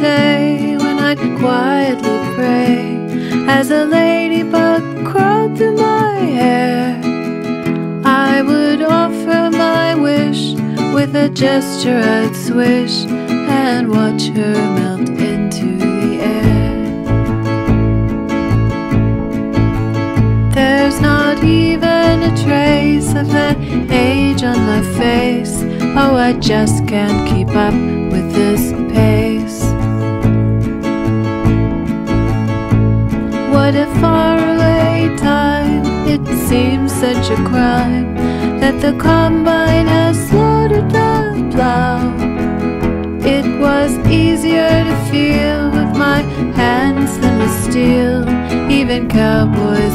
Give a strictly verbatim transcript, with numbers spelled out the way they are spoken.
day when I'd quietly pray as a ladybug crawled through my hair. I would offer my wish with a gesture I'd swish and watch her melt into the air. There's not even a trace of that age on my face. Oh, I just can't keep up with this pace. What a faraway time. It seems such a crime that the combine has slaughtered the plow. It was easier to feel with my hands than with steel. Even cowboys